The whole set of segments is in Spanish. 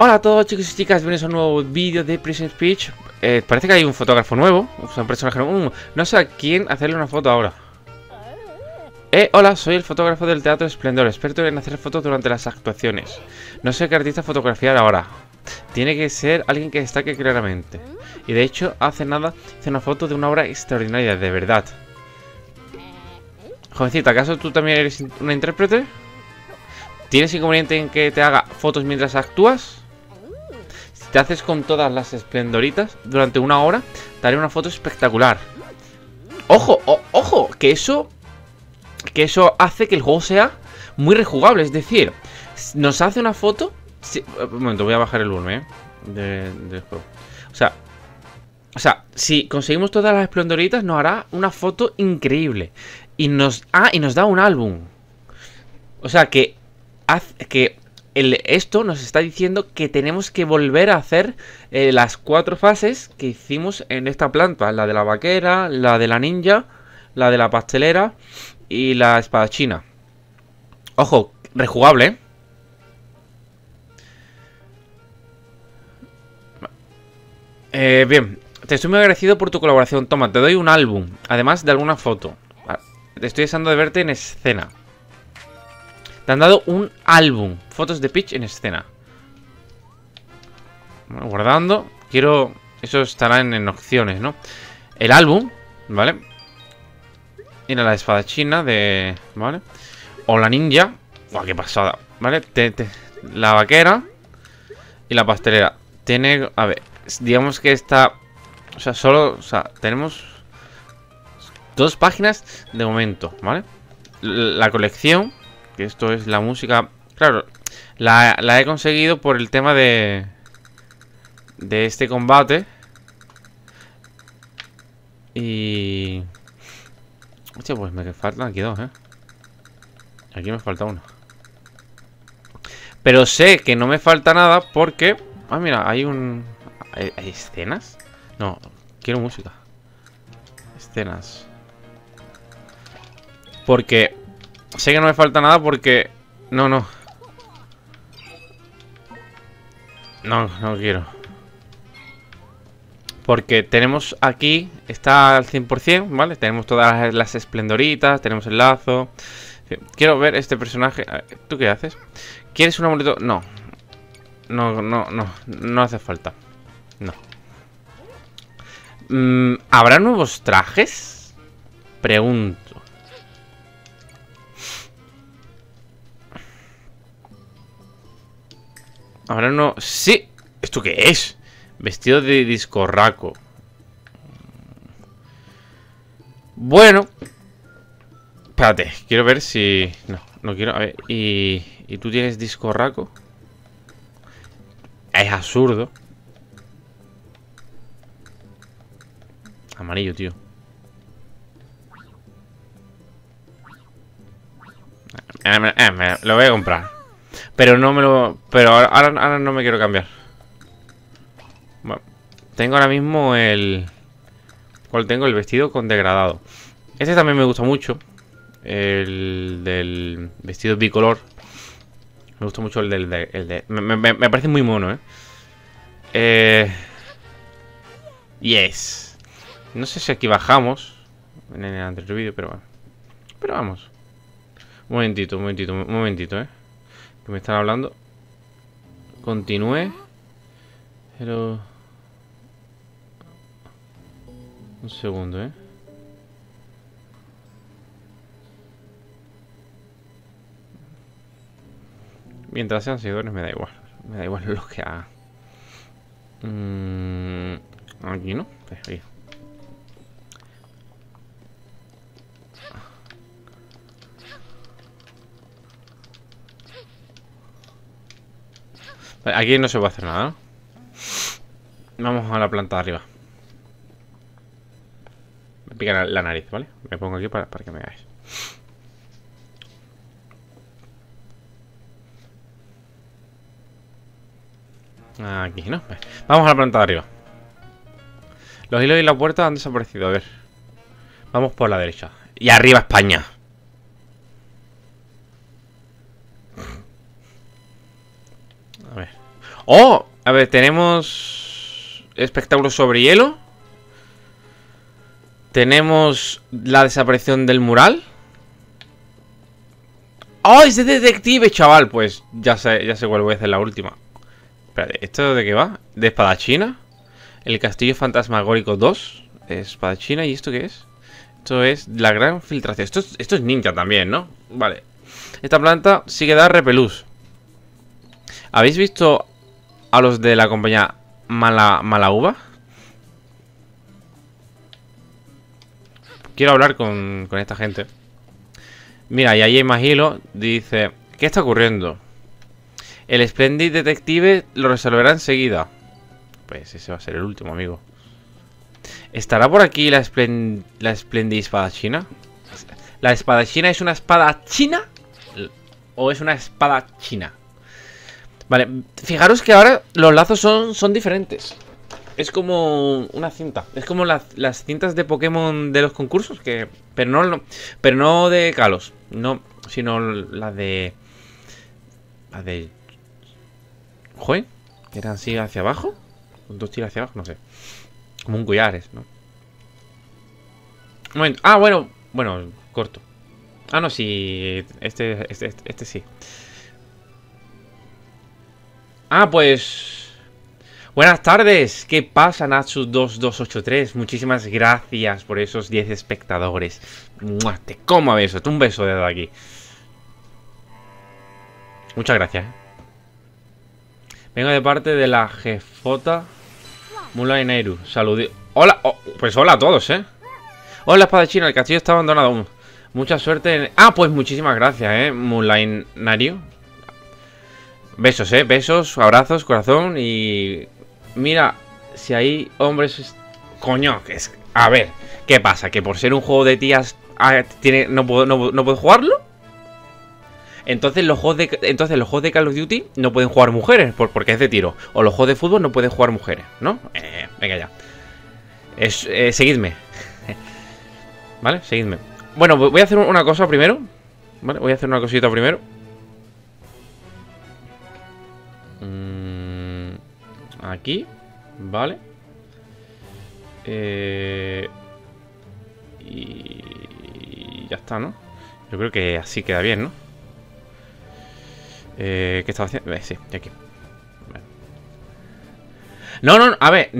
Hola a todos chicos y chicas, bienvenidos a un nuevo vídeo de Princess Peach. Parece que hay un fotógrafo nuevo, o sea, un personaje nuevo. No sé a quién hacerle una foto ahora. Hola, soy el fotógrafo del Teatro Esplendor, experto en hacer fotos durante las actuaciones. No sé qué artista fotografiar ahora. Tiene que ser alguien que destaque claramente. Y de hecho, hace nada hice una foto de una obra extraordinaria, de verdad. Jovencita, ¿acaso tú también eres una intérprete? ¿Tienes inconveniente en que te haga fotos mientras actúas? Te haces con todas las esplendoritas durante una hora, te haré una foto espectacular. ¡Ojo! ¡Ojo! Que eso hace que el juego sea muy rejugable. Es decir, nos hace una foto... Si, un momento, voy a bajar el volumen del juego. O sea, si conseguimos todas las esplendoritas, nos hará una foto increíble. Y nos da un álbum. O sea, esto nos está diciendo que tenemos que volver a hacer las 4 fases que hicimos en esta planta. La de la vaquera, la de la ninja, la de la pastelera y la espadachina. Ojo, rejugable, ¿eh? Bien, te estoy muy agradecido por tu colaboración. Toma, te doy un álbum, además de alguna foto. Te estoy deseando de verte en escena. Te han dado un álbum, fotos de Peach en escena. Bueno, guardando. Quiero... Eso estará en opciones, ¿no? El álbum, ¿vale? Mira la espadachina de... ¿Vale? O la ninja. ¡Guau, qué pasada! ¿Vale? La vaquera y la pastelera. Tiene... A ver, digamos que está... O sea, solo... O sea, tenemos 2 páginas de momento, ¿vale? La colección... Que esto es la música... Claro, la he conseguido por el tema de este combate. Y... Hostia, pues me faltan aquí 2, ¿eh? Aquí me falta una. Pero sé que no me falta nada porque... Ah, mira, hay un... ¿Hay escenas? No, quiero música. Escenas. Porque... Sé que no me falta nada porque... No quiero. Porque tenemos aquí... Está al 100%, ¿vale? Tenemos todas las esplendoritas, tenemos el lazo. Quiero ver este personaje. A ver, ¿tú qué haces? ¿Quieres un amuleto? No. No hace falta. No. ¿Habrá nuevos trajes? Pregunto. Ahora no... ¡Sí! ¿Esto qué es? Vestido de discorraco. Bueno. Espérate, quiero ver si... No quiero... A ver, ¿y tú tienes discorraco? Es absurdo. Amarillo, tío. Lo voy a comprar. Pero no me lo... Pero ahora no me quiero cambiar. Bueno, tengo ahora mismo el... ¿Cuál tengo? El vestido con degradado. Este también me gusta mucho. El del vestido bicolor. Me gusta mucho el del... Me parece muy mono, ¿eh? Yes. No sé si aquí bajamos en el anterior vídeo, pero bueno. Pero vamos. Un momentito, ¿eh? Me están hablando. Continúe. Pero... Un segundo, ¿eh? Mientras sean seguidores me da igual. Me da igual lo que haga. Aquí no. Aquí. Aquí no se puede hacer nada, ¿no? Vamos a la planta de arriba. Me pica la nariz, ¿vale? Me pongo aquí para que me veáis. Aquí, ¿no? Vale. Vamos a la planta de arriba. Los hilos y la puerta han desaparecido, a ver. Vamos por la derecha. Y arriba España. ¡Oh! A ver, tenemos espectáculo sobre hielo. Tenemos la desaparición del mural. ¡Oh! Es de detective, chaval. Pues ya sé cuál voy a hacer la última. Espérate, ¿esto de qué va? ¿De espadachina? El castillo fantasmagórico 2. Espadachina. ¿Y esto qué es? Esto es la gran filtración. Esto es ninja también, ¿no? Vale. Esta planta sí que da repelús. ¿Habéis visto a los de la compañía Mala Uva? Quiero hablar con esta gente. Mira, y ahí hay más hilo. Dice, ¿qué está ocurriendo? El Splendid Detective lo resolverá enseguida. Pues ese va a ser el último, amigo. ¿Estará por aquí la Splendid Espadachina? ¿La espadachina es una espada china? ¿O es una espada china? Vale, fijaros que ahora los lazos son diferentes. Es como una cinta. Es como las cintas de Pokémon de los concursos. Pero no de Kalos. No, sino la de... La de... Joy. Eran así hacia abajo. Con dos tiras hacia abajo, no sé. Como un collares, ¿no? Un momento. Ah, bueno. Bueno, corto. Ah, no, sí. Este sí. Ah, pues... Buenas tardes. ¿Qué pasa, Natsu2283? Muchísimas gracias por esos 10 espectadores. ¡Mua! Te como a besos. Un beso desde aquí. Muchas gracias. Vengo de parte de la jefota Moonline Nairu. Saludé. Hola. Oh, pues hola a todos, ¿eh? Hola, espadachina. El castillo está abandonado aún. Mucha suerte en... Ah, pues muchísimas gracias, Moonline Nairu. Besos, besos, abrazos, corazón y... Mira, si hay hombres... Coño, es... A ver, ¿qué pasa? ¿Que por ser un juego de tías no puedo jugarlo? Entonces los juegos de Call of Duty no pueden jugar mujeres, porque es de tiro. O los juegos de fútbol no pueden jugar mujeres, ¿no? Venga ya. Seguidme. ¿Vale? Seguidme. Bueno, voy a hacer una cosa primero. ¿Vale? Voy a hacer una cosita primero. Aquí, vale. Y ya está, ¿no? Yo creo que así queda bien, ¿no? ¿Qué estaba haciendo? Sí, aquí. Vale. No, a ver,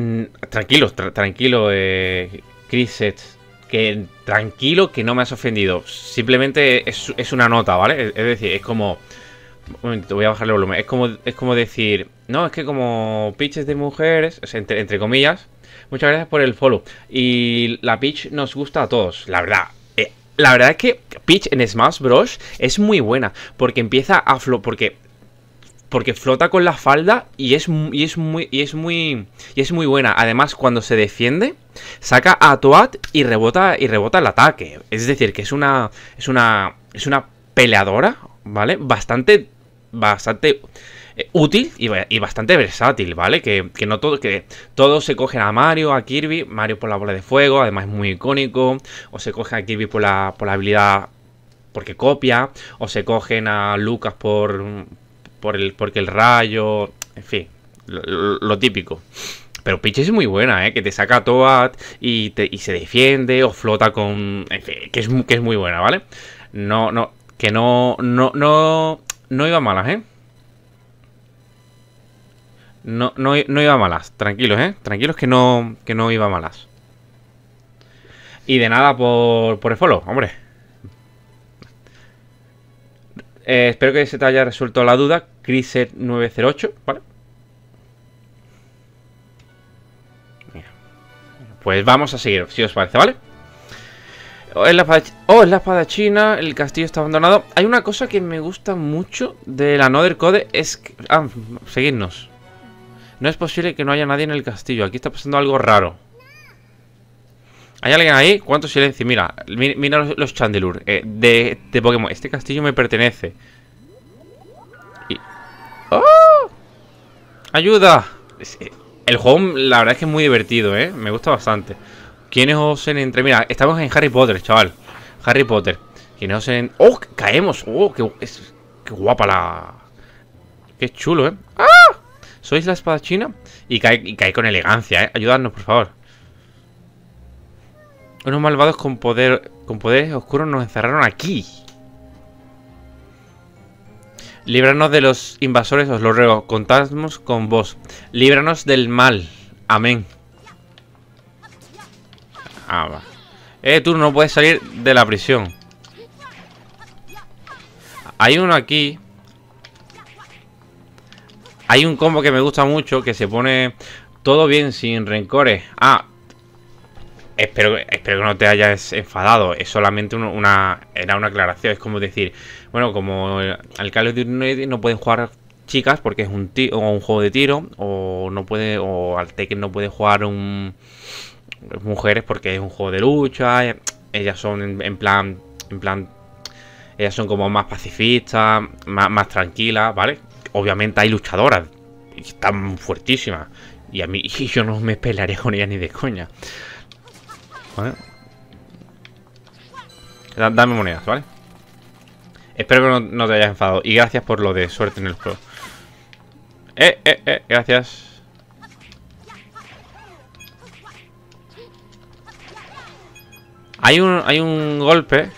tranquilo, Chriset. Tranquilo, que no me has ofendido. Simplemente es una nota, ¿vale? Es decir, es como... Un momento, voy a bajarle el volumen. Es como decir... No, es que como Peach es de mujeres... Entre comillas... Muchas gracias por el follow. Y la Peach nos gusta a todos, la verdad. La verdad es que Peach en Smash Bros. Es muy buena. Porque empieza a flotar... Porque flota con la falda y es muy buena. Además, cuando se defiende, saca a Toad y rebota el ataque. Es decir, que es una peleadora, ¿vale? Bastante útil y bastante versátil, ¿vale? Que no todo, que todos se cogen a Mario, a Kirby. Mario por la bola de fuego, además es muy icónico. O se cogen a Kirby por la habilidad, porque copia. O se cogen a Lucas porque el rayo. En fin, lo típico. Pero Peach es muy buena, ¿eh? Que te saca a Toad y se defiende o flota con... En fin, que es muy buena, ¿vale? No iba malas, ¿eh? No iba malas. Tranquilos, ¿eh? Tranquilos que no iba malas. Y de nada por el follow, hombre. Espero que se te haya resuelto la duda. Chriset908, ¿vale? Pues vamos a seguir, si os parece, ¿vale? Es la espadachina, el castillo está abandonado. Hay una cosa que me gusta mucho del Another Code, es que... Ah, seguidnos. No es posible que no haya nadie en el castillo. Aquí está pasando algo raro. ¿Hay alguien ahí? ¿Cuánto silencio? Mira los Chandelure de Pokémon. Este castillo me pertenece. Y... ¡Oh! ¡Ayuda! El juego, la verdad es que es muy divertido, ¿eh? Me gusta bastante. ¿Quiénes os entre...? Mira, estamos en Harry Potter, chaval. Harry Potter. ¿Quiénes os en...? ¡Oh! ¡Caemos! ¡Oh! ¡Qué guapa la...! ¡Qué chulo, eh! ¡Ah! ¿Sois la espadachina? Y cae con elegancia, ¿eh? Ayudadnos, por favor. Unos malvados con poderes oscuros nos encerraron aquí. Líbranos de los invasores, os lo ruego. Contamos con vos. Líbranos del mal. Amén. Ah, va. Tú no puedes salir de la prisión. Hay uno aquí. Hay un combo que me gusta mucho, que se pone todo bien sin rencores. Ah, espero que no te hayas enfadado. Es solamente era una aclaración. Es como decir, bueno, como al Call of Duty no pueden jugar chicas porque es un juego de tiro, o al Tekken no puede jugar mujeres porque es un juego de lucha. Ellas son en plan ellas son como más pacifistas, más tranquilas, ¿vale? Obviamente hay luchadoras y están fuertísimas, y yo no me pelearía con ellas ni de coña. ¿Vale? Dame monedas, ¿vale? Espero que no te hayas enfadado. Y gracias por lo de suerte en el juego. Gracias. Hay un golpe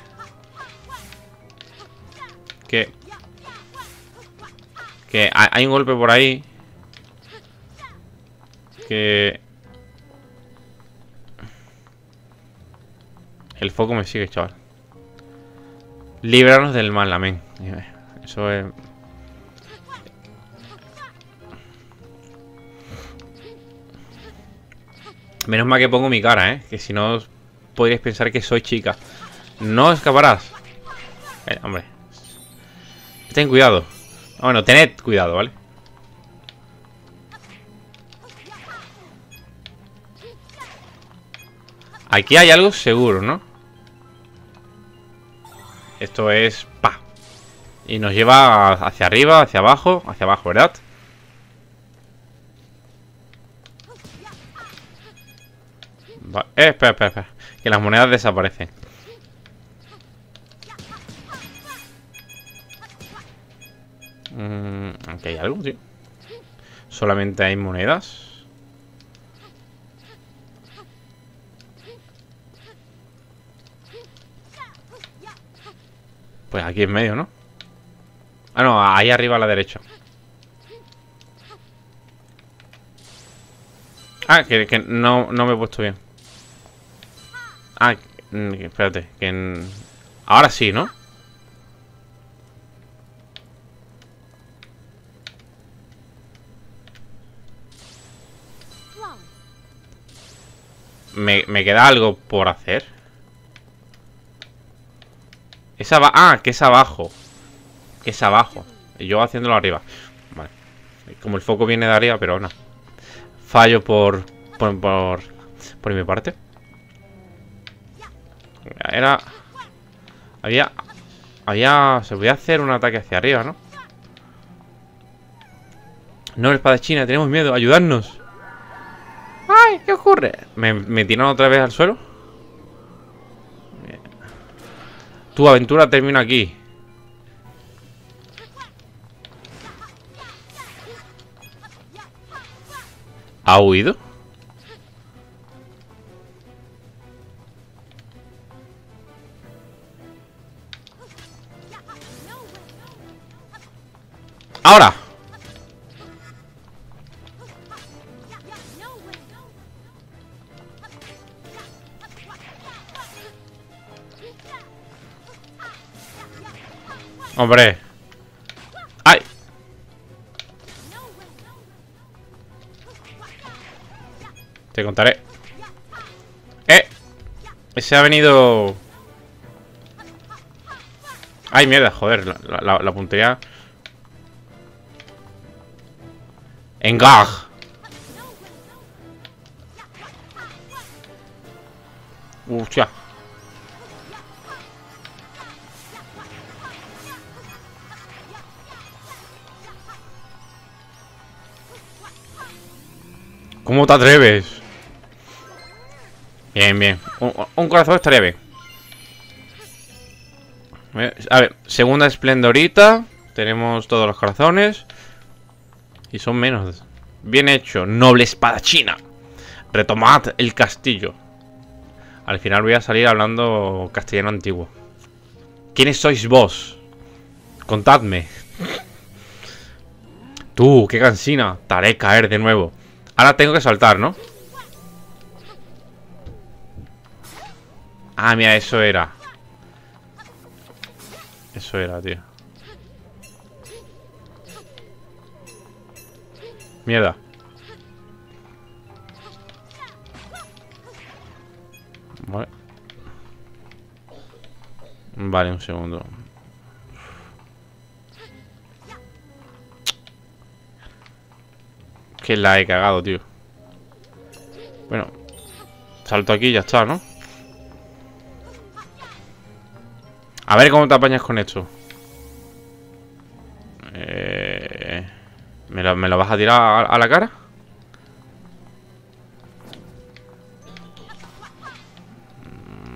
que hay un golpe por ahí que... El foco me sigue, chaval. Líbranos del mal, amén. Eso es... Menos mal que pongo mi cara, ¿eh? Que si no podríais pensar que soy chica. No escaparás. Hombre. Ten cuidado. Bueno, tened cuidado, ¿vale? Aquí hay algo seguro, ¿no? Esto es... ¡Pa! Y nos lleva hacia arriba, hacia abajo. Hacia abajo, ¿verdad? Va. Espera. Que las monedas desaparecen. Aquí hay algo, tío. Solamente hay monedas. Pues aquí en medio, ¿no? Ah, no, ahí arriba a la derecha. Ah, que no me he puesto bien. Ah, espérate, que... Ahora sí, ¿no? Me queda algo por hacer. Que es abajo. Que es abajo. Yo haciéndolo arriba. Vale. Como el foco viene de arriba, pero no. Fallo por mi parte. Se podía hacer un ataque hacia arriba, ¿no? No, espadachina, tenemos miedo. Ayudarnos. ¡Ay! ¿Qué ocurre? ¿Me tiraron otra vez al suelo? Bien. Tu aventura termina aquí. ¿Ha huido? ¡Ahora! Hombre. ¡Ay! Te contaré. Ese ha venido... ¡Ay, mierda! Joder, la puntería... ¡Engage! ¡Hostia! ¿Cómo te atreves? Bien, bien. Un corazón estaría bien. A ver, segunda esplendorita. Tenemos todos los corazones. Y son menos. Bien hecho, noble espadachina. Retomad el castillo. Al final voy a salir hablando castellano antiguo. ¿Quiénes sois vos? Contadme. Tú, qué cansina. Te haré caer de nuevo. Ahora tengo que saltar, ¿no? Ah, mira, eso era. Eso era, tío. Mierda. Vale. Vale, un segundo. Que la he cagado, tío. Bueno. Salto aquí y ya está, ¿no? A ver cómo te apañas con esto. ¿Me lo vas a tirar a la cara?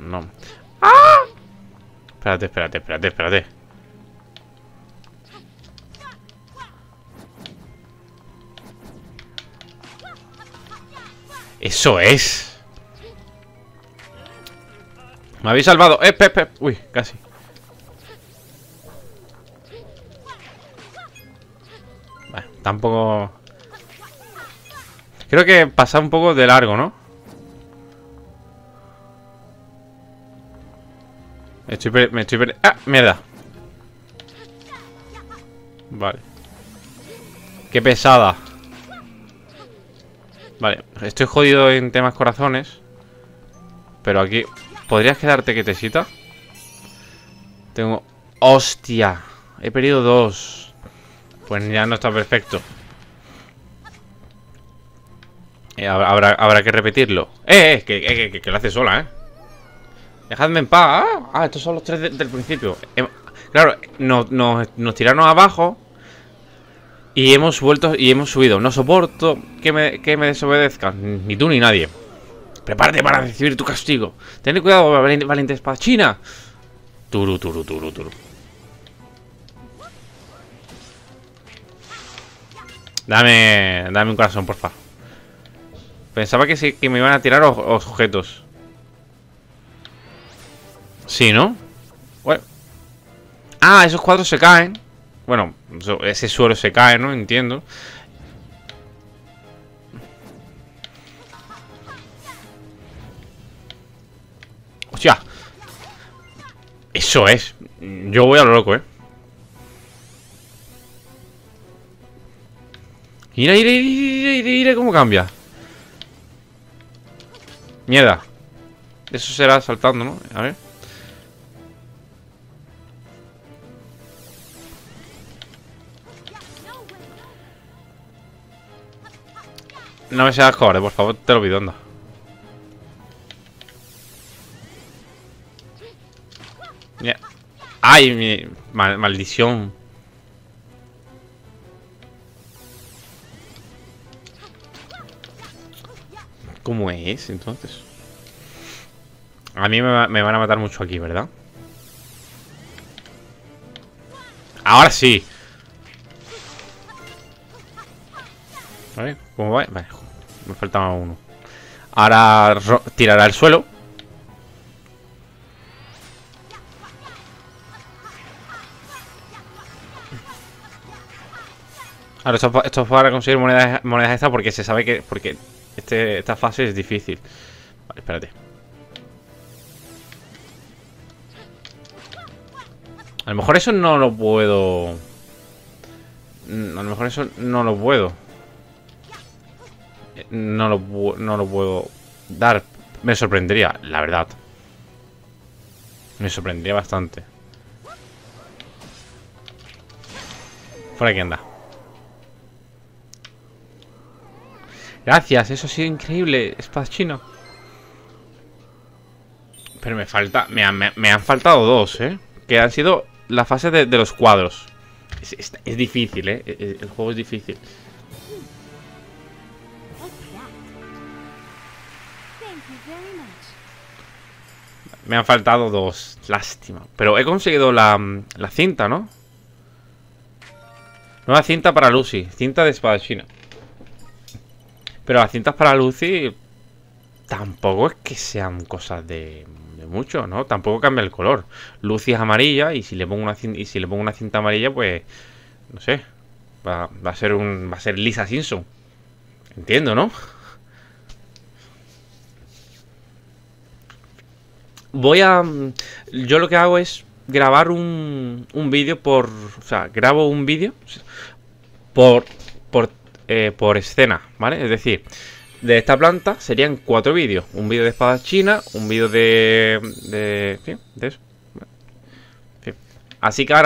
No. ¡Ah! Espérate. ¡Eso es! Me habéis salvado. ¡Espera! Uy, casi. Tampoco... Creo que pasa un poco de largo, ¿no? Me estoy... ¡Ah! ¡Mierda! Vale. ¡Qué pesada! Vale, estoy jodido en temas corazones. Pero aquí... ¿Podrías quedarte quietecita? Tengo... ¡Hostia! He perdido 2. Pues ya no está perfecto. Habrá que repetirlo. Que lo hace sola, ¿eh? Dejadme en paz. Ah, estos son los tres del principio. Claro, nos tiraron abajo. Y hemos vuelto y hemos subido. No soporto que me desobedezcan. Ni tú ni nadie. Prepárate para recibir tu castigo. Ten cuidado, valiente espadachina. Turu. Dame un corazón, porfa. Pensaba que sí, que me iban a tirar objetos. Sí, ¿no? Bueno. Ah, esos cuadros se caen. Bueno, ese suelo se cae, ¿no? Entiendo. ¡Hostia! Eso es. Yo voy a lo loco, ¿eh? Mira cómo cambia. Mierda. Eso será saltando, ¿no? A ver. No me seas cobarde, por favor, te lo pido, anda. Mira. Ay, mi maldición. ¿Cómo es, entonces? A mí me van a matar mucho aquí, ¿verdad? ¡Ahora sí! ¿Vale? ¿Cómo va? Vale, me faltaba uno. Ahora tirará al suelo. Ahora, esto es para conseguir monedas extra porque se sabe que... Porque esta fase es difícil. Vale, espérate. A lo mejor eso no lo puedo. No lo puedo dar. Me sorprendería, la verdad. Me sorprendería bastante. Por aquí anda. Gracias, eso ha sido increíble, espadachino. Pero me falta. Me han faltado dos, ¿eh? Que han sido la fase de los cuadros. Es difícil, ¿eh? El juego es difícil. Me han faltado dos, lástima. Pero he conseguido la cinta, ¿no? Nueva cinta para Lucy, cinta de espadachino. Pero las cintas para Lucy tampoco es que sean cosas de mucho, ¿no? Tampoco cambia el color. Lucy es amarilla y si le pongo una cinta, amarilla, pues no sé, va a ser Lisa Simpson. Entiendo, ¿no? Yo lo que hago es grabar un vídeo por... O sea, grabo un vídeo por escena, ¿vale? Es decir, de esta planta serían 4 vídeos. Un vídeo de espada china, un vídeo de... Así que ahora